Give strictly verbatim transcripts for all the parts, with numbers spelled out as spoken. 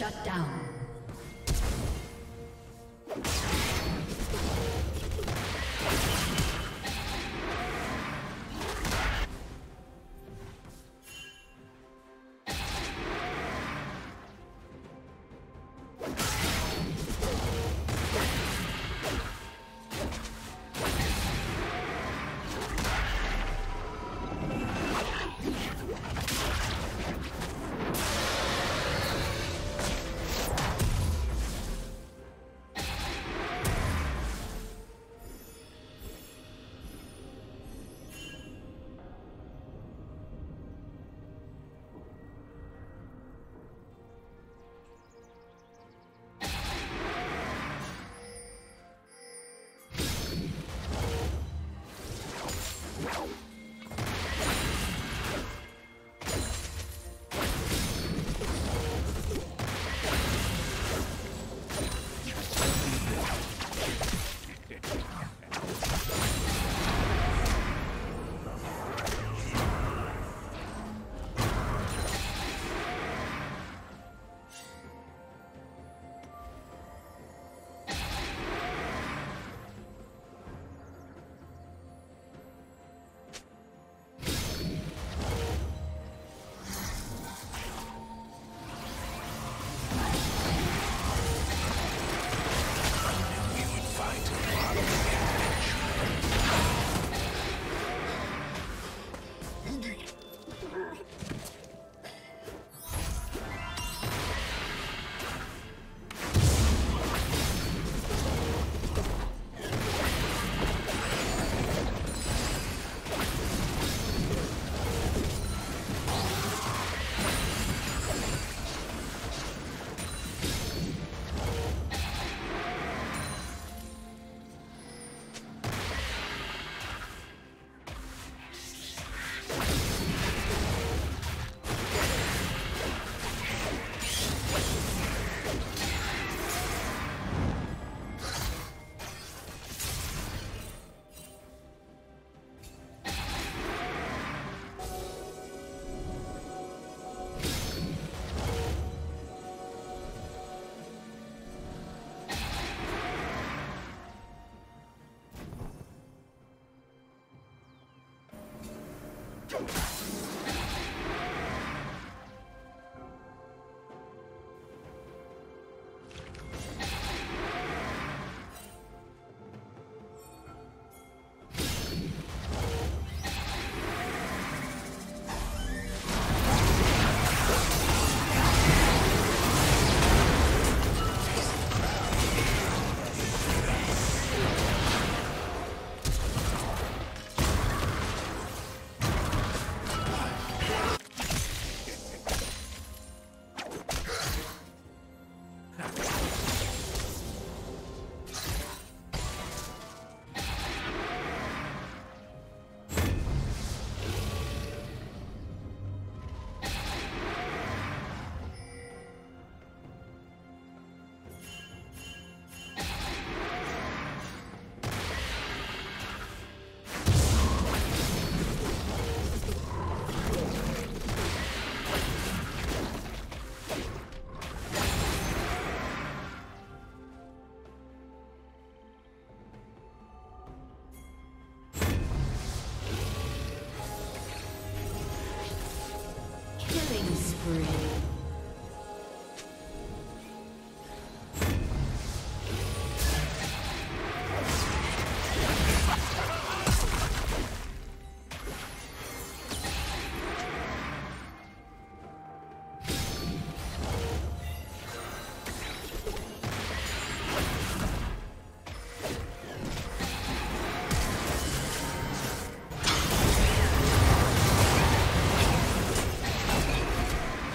Shut down.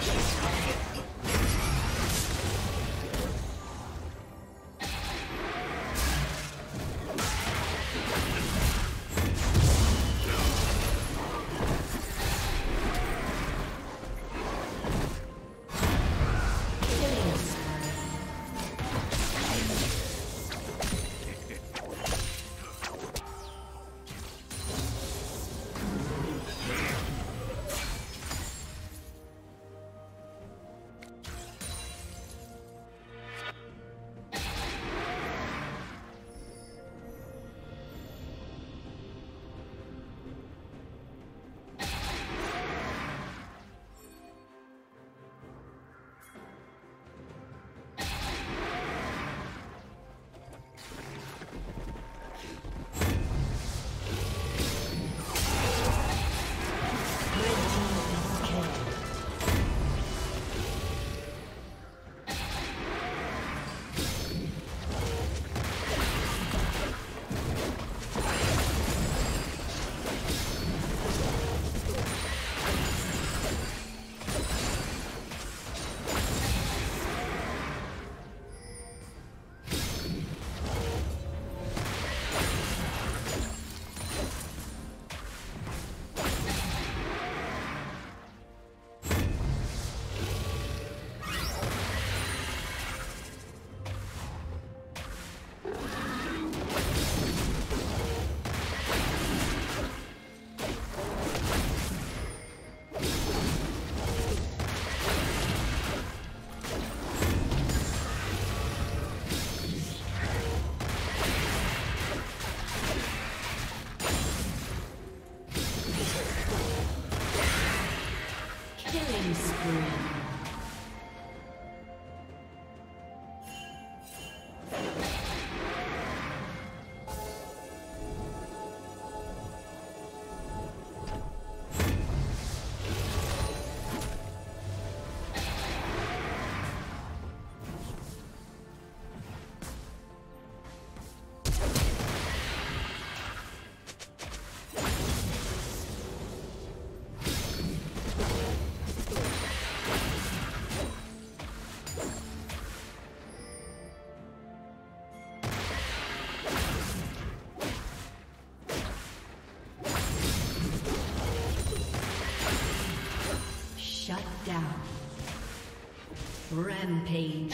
Yes. Rampage.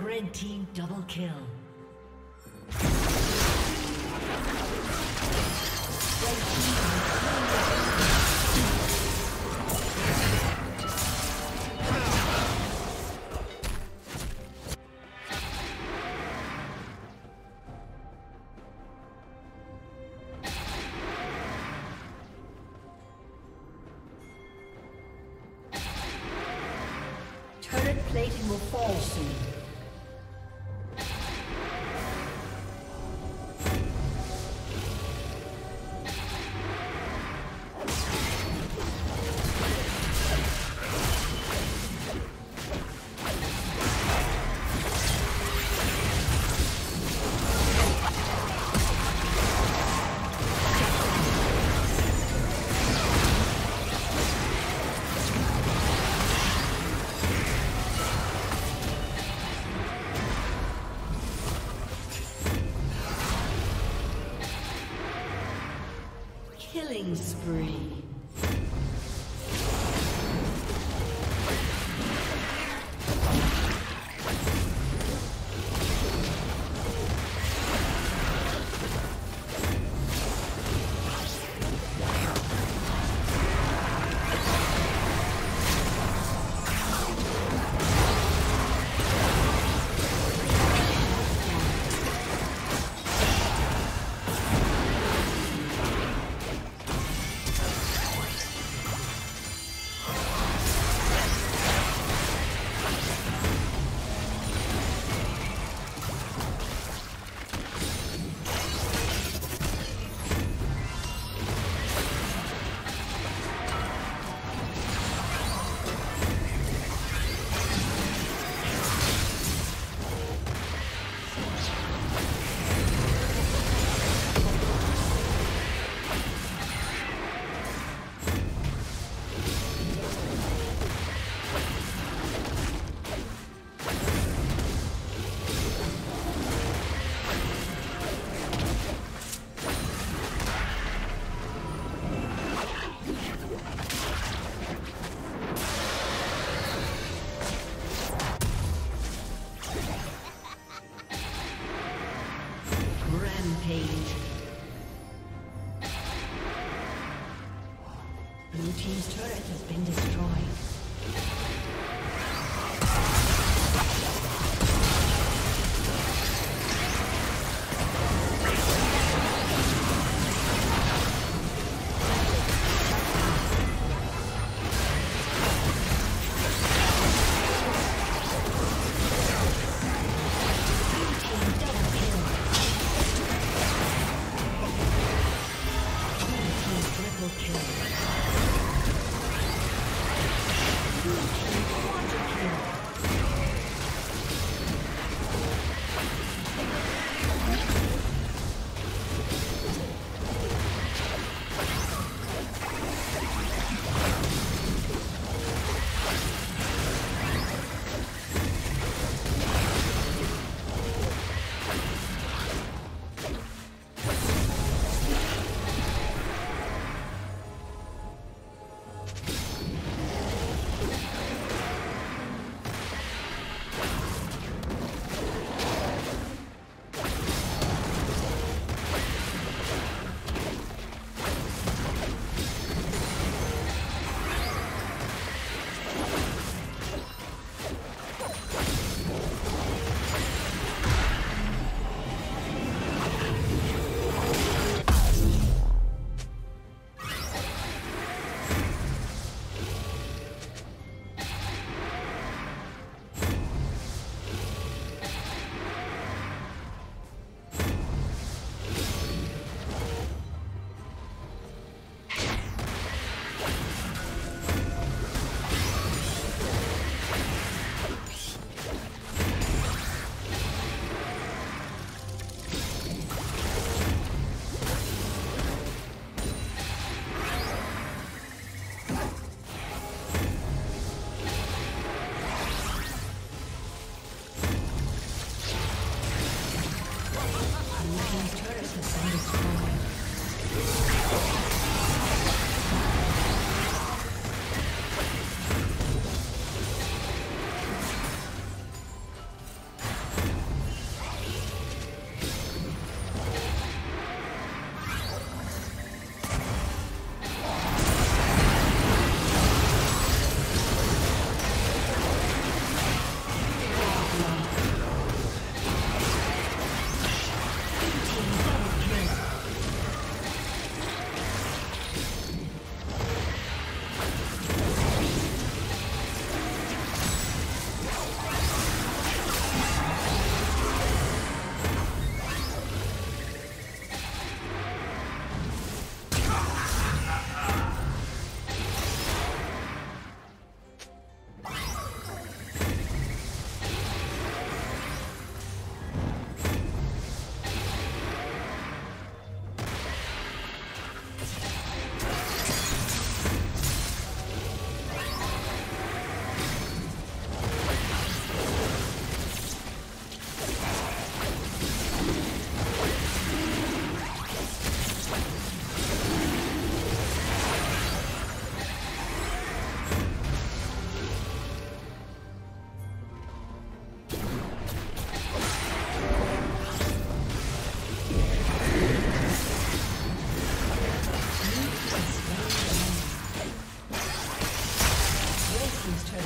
Red team double kill. Turret plating will fall soon. Killing spree. Blue team's turret has been destroyed.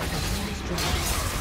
Please drop.